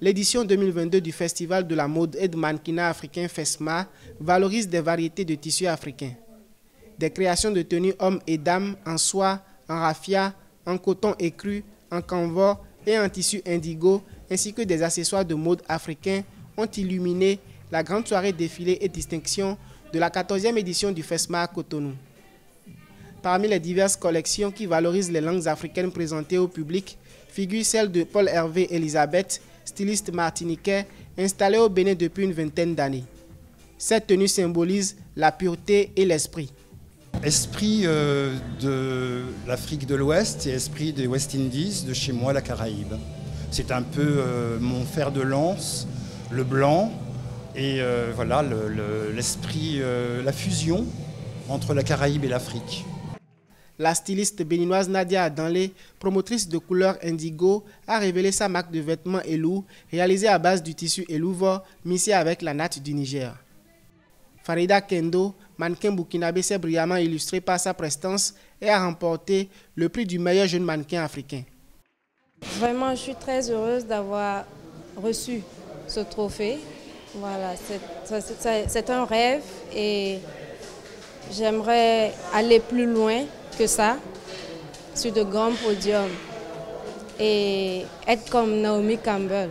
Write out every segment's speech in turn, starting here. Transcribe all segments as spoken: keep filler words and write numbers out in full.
L'édition deux mille vingt-deux du Festival de la mode et de mannequinat africain FESMMA valorise des variétés de tissus africains. Des créations de tenues hommes et dames en soie, en raffia, en coton écru, en camvor et en tissu indigo, ainsi que des accessoires de mode africains ont illuminé la grande soirée défilé et distinction de la quatorzième édition du FESMMA à Cotonou. Parmi les diverses collections qui valorisent les langues africaines présentées au public, figure celle de Paul-Hervé Elisabeth, styliste martiniquais installé au Bénin depuis une vingtaine d'années. Cette tenue symbolise la pureté et l'esprit. Esprit euh, de l'Afrique de l'Ouest et esprit des West Indies, de chez moi la Caraïbe. C'est un peu euh, mon fer de lance, le blanc et euh, voilà le, le, l'esprit, euh, la fusion entre la Caraïbe et l'Afrique. La styliste béninoise Nadia Adanlé, promotrice de couleur indigo, a révélé sa marque de vêtements Elou, réalisée à base du tissu Elouvor, mixé avec la natte du Niger. Farida Kendo, mannequin burkinabé, s'est brillamment illustrée par sa prestance et a remporté le prix du meilleur jeune mannequin africain. Vraiment, je suis très heureuse d'avoir reçu ce trophée. Voilà, c'est un rêve et j'aimerais aller plus loin que ça, sur de grands podiums et être comme Naomi Campbell.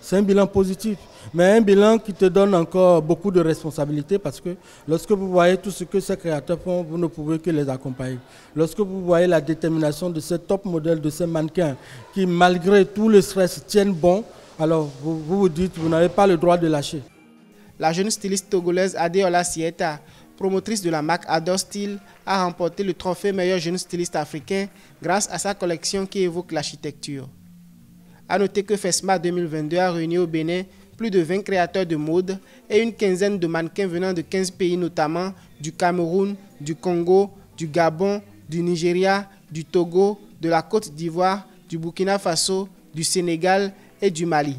C'est un bilan positif, mais un bilan qui te donne encore beaucoup de responsabilités parce que lorsque vous voyez tout ce que ces créateurs font, vous ne pouvez que les accompagner. Lorsque vous voyez la détermination de ces top modèles, de ces mannequins qui, malgré tout le stress, tiennent bon, alors vous vous, vous dites vous n'avez pas le droit de lâcher. La jeune styliste togolaise Adéola Sieta, promotrice de la marque Ador Style, a remporté le trophée meilleur jeune styliste africain grâce à sa collection qui évoque l'architecture. A noter que FESMMA deux mille vingt-deux a réuni au Bénin plus de vingt créateurs de mode et une quinzaine de mannequins venant de quinze pays, notamment du Cameroun, du Congo, du Gabon, du Nigeria, du Togo, de la Côte d'Ivoire, du Burkina Faso, du Sénégal et du Mali.